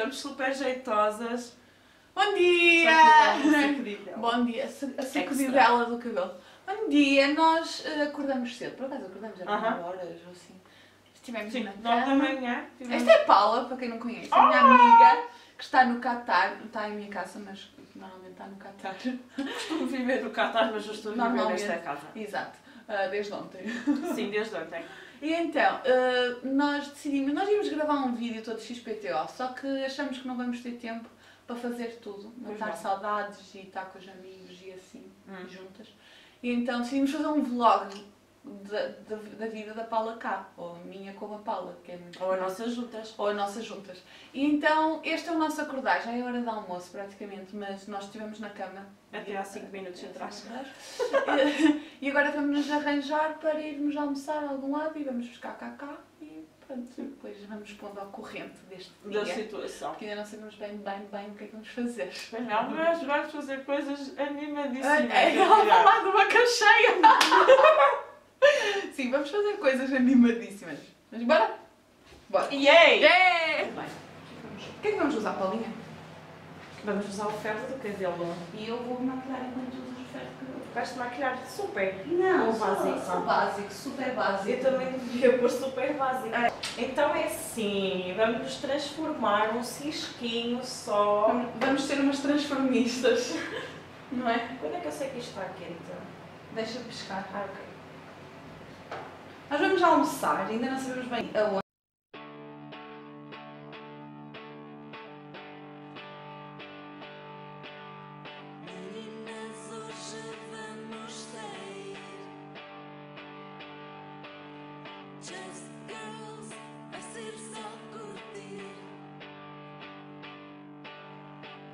estamos super jeitosas. Bom dia! Bom dia, a sacudidela do cabelo. Bom dia, nós acordamos cedo, por acaso acordamos já 9 horas ou assim. Estivemos na cama. 9 da manhã. Tivemos... Esta é a Paula, para quem não conhece, a minha amiga, que está no Qatar, está em minha casa, mas normalmente está no Qatar. Costumo viver no Qatar, mas eu estou a viver nesta casa. Exato, desde ontem. Sim, desde ontem. E então, nós decidimos, nós íamos gravar um vídeo todo XPTO, só que achamos que não vamos ter tempo para fazer tudo, matar saudades e estar com os amigos e assim, juntas. E então decidimos fazer um vlog da vida da Paula K, ou minha como a Paula, que é muito ou a nossas juntas. Ou a nossas juntas. E então este é o nosso acordar, já é hora de almoço praticamente, mas nós estivemos na cama. Até há 5 minutos atrás. E agora vamos nos arranjar para irmos almoçar a algum lado e vamos buscar cacá e pronto, depois vamos pondo ao corrente deste dia. Da situação. Porque ainda não sabemos bem o que é que vamos fazer. Não, mas vamos fazer coisas animadíssimas. Ela está lá de uma caixeia. Sim, vamos fazer coisas animadíssimas. Mas bora? Bora! Yay! Yay! O que é que vamos usar, Paulinha? Vamos usar o ferro do cabelo. E eu vou maquilhar enquanto uso o ferro do cabelo. Vais-te maquilhar super? Não, básico, super básico. Eu também devia pôr super básico. É. Então é assim, vamos transformar um cisquinho só. Vamos ser umas transformistas. Não é? Quando é que eu sei que isto está quente? Deixa pescar. Ah, ok. Nós vamos almoçar, ainda não sabemos bem aonde. Meninas, hoje vamos sair. Just girls, vai ser só curtir.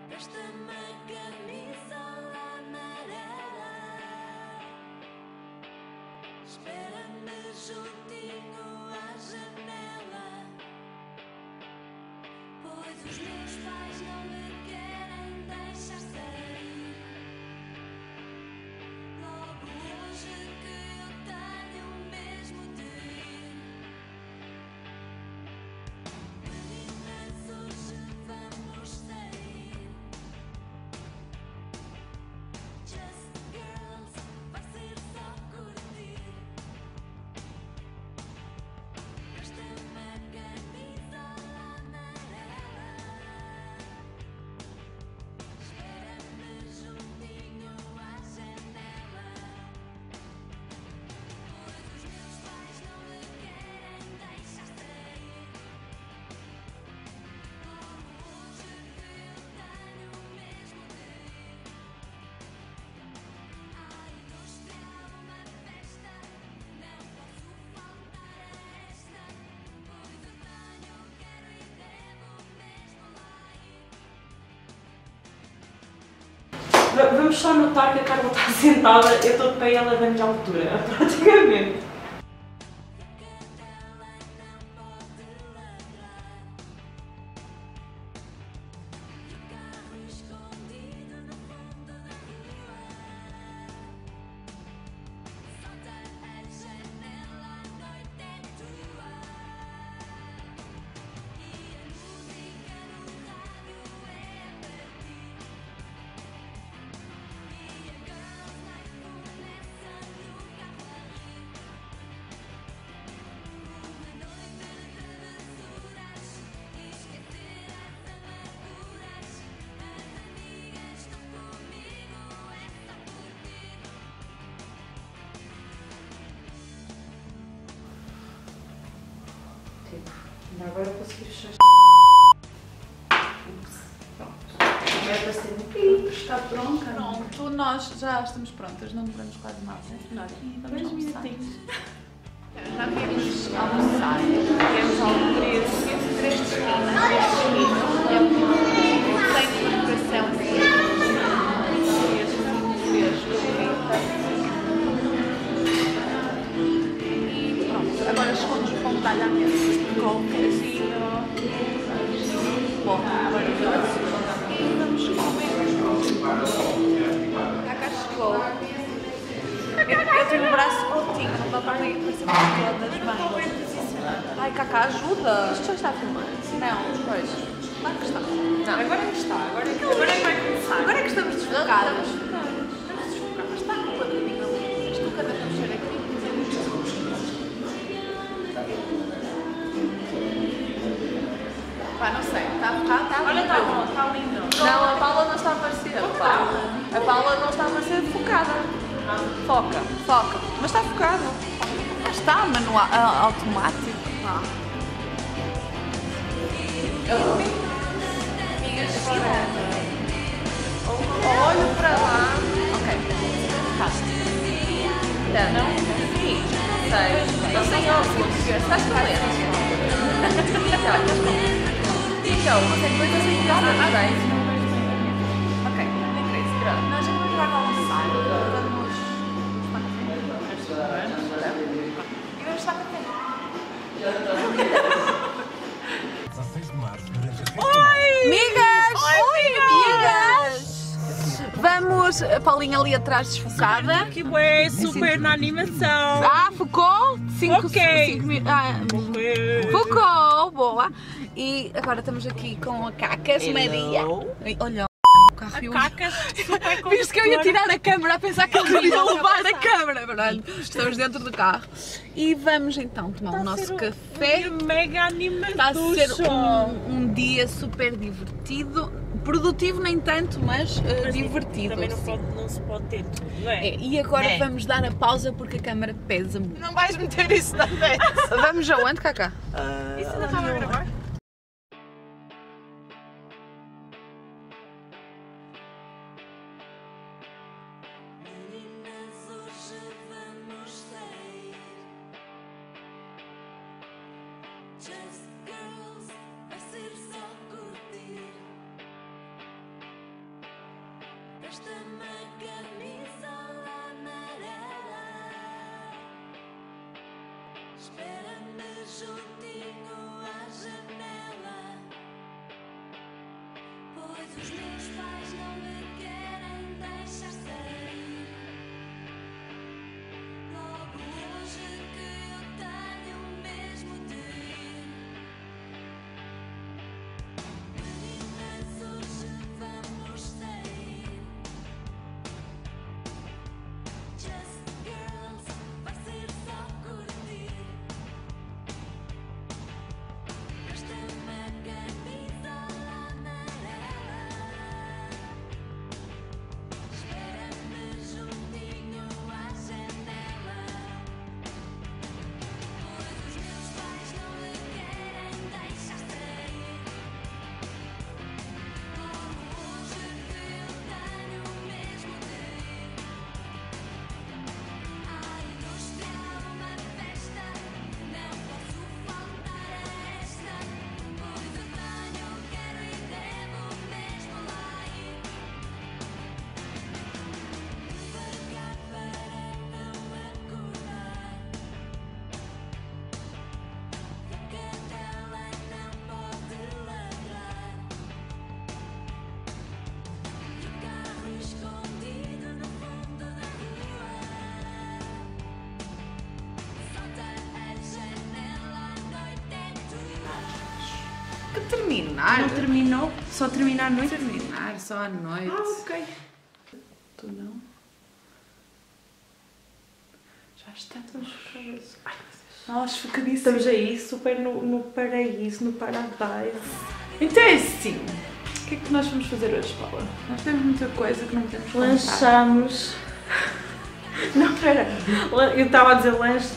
Presta-me uma camisola amarela. Espera-me juntinho à janela, pois os meus pais não me querem deixar sair. Logo hoje que eu tenho mesmo de ir. Meninas, hoje vamos sair. Just girls, vai ser só curtir. Vamos só notar que a Carla está sentada, eu estou de pé e ela vem de altura, praticamente. Agora eu consegui fechar. Vai aparecer no pico, está pronta. Pronto, nós já estamos prontas, não demoramos quase nada. Vamos almoçar. Já viemos almoçar, viemos ao preço, viemos 3 pessoas, sem preparação, e pronto, agora escondes o pão talho à mesa. Com o pezinho. Bom, agora vamos comer. Cacá chegou. Eu tenho o braço curtinho, não dá para ir para cima das mãos. Ai, Cacá, ajuda! Isto já está a filmar? Não, depois. Claro que está. Não. Agora é que está. Agora é que, vai começar. Agora é que estamos desfocadas. Estamos desfocadas. Está com o caminho ali. Estou cada vez a aqui. Pá, não sei. Está olha, está bom. Está lindo. Não, a Paula não está a aparecer. A Paula não está a aparecer focada. Foca. Foca. Mas está focada. Está manual, automático. Amigas, olho para lá. Ok. Tá. Não? Sim. Sei. Não sei óculos. Estás com lentes. Então, você depois eu sei que dá para dar. Ok. Não interessa. Pronto. Nós já vamos jogar com o sábado. E vamos estar para a vamos, a Paulinha ali atrás desfocada. Que bué, super na animação. Ah, focou? 5 minutos. Focou, boa. E agora estamos aqui com a Cacas Maria. Olha o carro. Cacas, super condutora. Visto que eu ia tirar a câmera a pensar que eles iam levar a câmera. Baralho. Estamos dentro do carro. E vamos então tomar o nosso café. Mega animação. Está a ser um dia super divertido. Produtivo nem tanto, mas divertido. Também não, pode, não se pode ter tudo, não é? E agora vamos dar a pausa porque a câmara pesa muito. Não vais meter isso na peça. Vamos aonde, Cacá? Isso ainda estava a gravar? Terminar. Não terminou? Só terminar à noite? Terminar só à noite. Ah, ok. Tu não? Já está tão esfocadíssimo. Nós esfocadíssimos. Estamos aí super no paraíso, no paradise. Então é assim. O que é que nós vamos fazer hoje, Paula? Nós temos muita coisa que não podemos fazer. Lanchamos. Não, espera. Eu estava a dizer lanche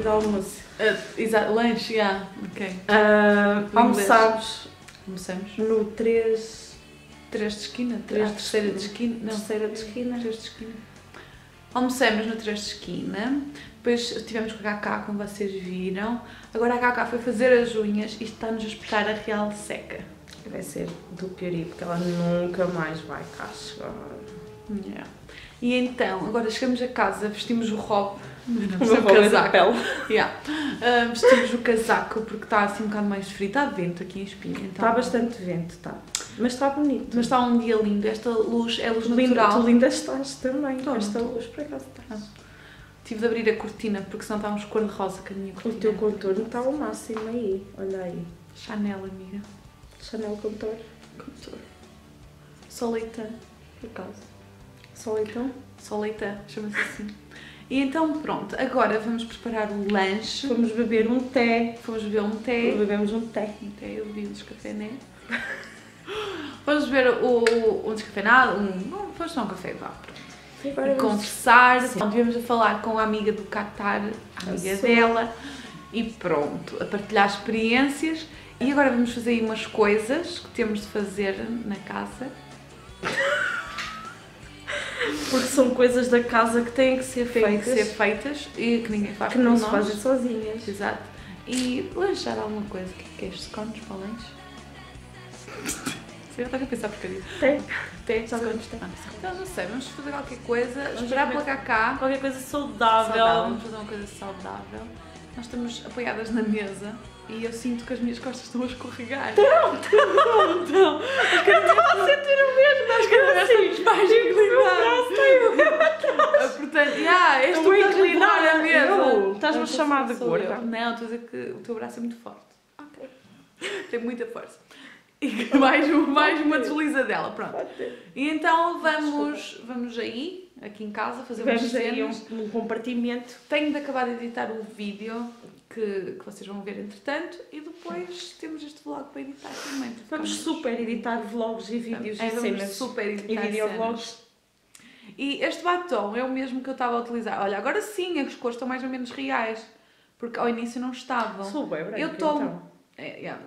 de almoço. Exato, lanche, já. Ok. Almoçámos. Almoçamos. No 3. 3 de esquina? 3 terceira de esquina? Não, terceira de esquina. 3 de esquina. Almoçamos no 3 de esquina. Depois estivemos com a Cacá, como vocês viram. Agora a Cacá foi fazer as unhas e está-nos a espetar a real seca. Vai ser do piori, porque ela nunca mais vai cá chegar. Yeah. E então, agora chegamos a casa, vestimos o robe, vestimos o casaco porque está assim um bocado mais frio, está vento aqui em Espinha. Então... Está bastante vento, está. Mas está bonito. Mas está um dia lindo, esta luz é luz natural. Tu linda estás também, esta luz por acaso estás. Tive de abrir a cortina porque senão estávamos cor-de-rosa com a minha cortina. O teu contorno está ao máximo aí, olha aí. Chanel, amiga. Chanel contorno. Contorno. Só leitão. Por acaso. Só leitão? Só leitão, chama-se assim. E então pronto, agora vamos preparar o lanche. Vamos beber um té. Fomos beber um té. Bebemos um té. Um té, eu vi um descafé, né? Vamos beber um descafeinado, vamos tomar um café, vá, pronto. E conversar, estivemos a falar com a amiga do Qatar, a amiga dela, e pronto, a partilhar experiências. E agora vamos fazer aí umas coisas que temos de fazer na casa. Porque são coisas da casa que têm que ser feitas. Têm que ser feitas e que ninguém faz. Que não se fazem sozinhas. Exato. E lanchar alguma coisa, que queres scones para o lanche? Eu estava a pensar porcaria. Tem? Só quando tem. Então não sei, vamos fazer qualquer coisa, vamos esperar pela Cacá. Qualquer coisa saudável. Vamos fazer uma coisa saudável. Nós estamos apoiadas na mesa e eu sinto que as minhas costas estão a escorregar. Não. Eu estava a sentir o mesmo, mas cada vez estamos mais inclinadas. Portanto, és tu que estás a inclinar a mesa. Estás-me a chamar de gorda. Não, estou a dizer que o teu braço é muito forte. Ok. Tem muita força. E mais uma desliza dela, pronto. E então vamos aí, aqui em casa, fazer umas cenas. Um compartimento. Tenho de acabar de editar o vídeo, que vocês vão ver entretanto, e depois temos este vlog para editar também. Vamos super editar vlogs e vídeos e cenas. Vamos super editar e videovlogs. E este batom é o mesmo que eu estava a utilizar. Olha, agora sim, as cores estão mais ou menos reais, porque ao início não estavam. Eu tomo.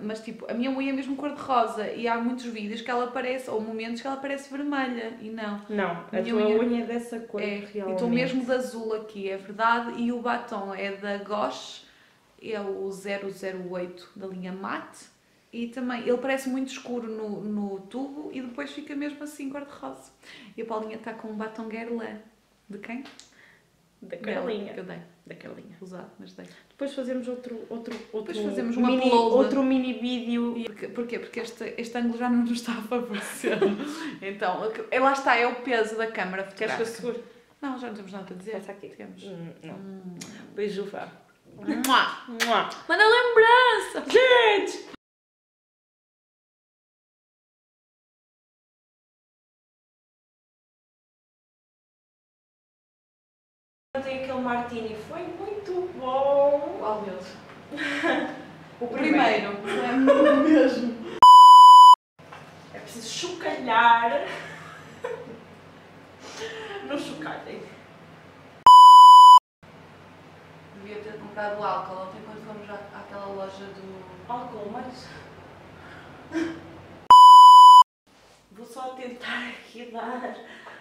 Mas tipo, a minha unha é mesmo cor-de-rosa e há muitos vídeos que ela aparece, ou momentos que ela aparece vermelha e não. Não, a tua unha é dessa cor realmente. E estou mesmo de azul aqui, é verdade, e o batom é da Gosh, é o 008 da linha Matte e também, ele parece muito escuro no tubo e depois fica mesmo assim cor-de-rosa. E a Paulinha está com um batom Guerlain. De quem? Da Guerlain. Eu dei. Daquela linha. Usado, mas dei. Depois fazemos outro mini vídeo. Porquê? Porque este ângulo já não nos está a favorecer. Então, lá está, é o peso da câmara. Queres que eu seguro? Não, já não temos nada a dizer. Passa aqui. Temos. Não. Beijo, vá. Manda lembrança! Gente! Aquele martini foi muito bom. Qual deles? O primeiro. É o mesmo. É preciso chocalhar. Não chocalhem. Devia ter comprado álcool ontem quando fomos àquela loja do álcool, mas vou só tentar aqui dar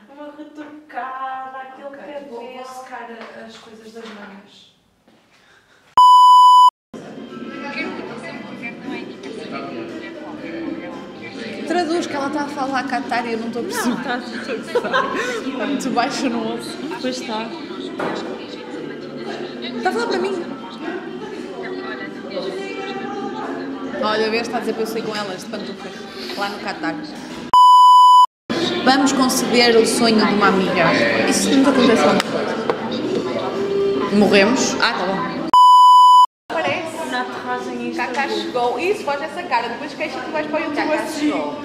uma retrucada, aquele cabelo. Vou secar as coisas das mangas. Traduz que ela está a falar Qatar e eu não estou a perceber. Está muito baixo no osso. Pois está. Está a falar para mim? Olha, vês, está a dizer para eu sair com elas de pantufas lá no Qatar. Vamos conceber o sonho de uma amiga. Isso nunca aconteceu. Morremos. Tá bom. Parece. Cacá chegou. Isso, faz essa cara. Depois queixa que vais para o YouTube. Cacá chegou.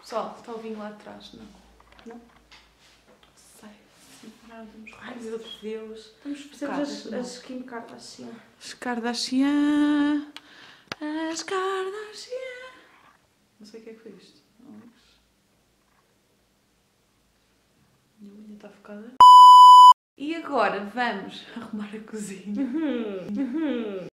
Pessoal, está o vinho lá atrás, não? Não? Sei. Sim, ai, meu Deus. Estamos fazendo as Kim Kardashian. As Kardashian. As Kardashian. Não sei o que é que foi isto. Minha unha está focada. E agora vamos arrumar a cozinha.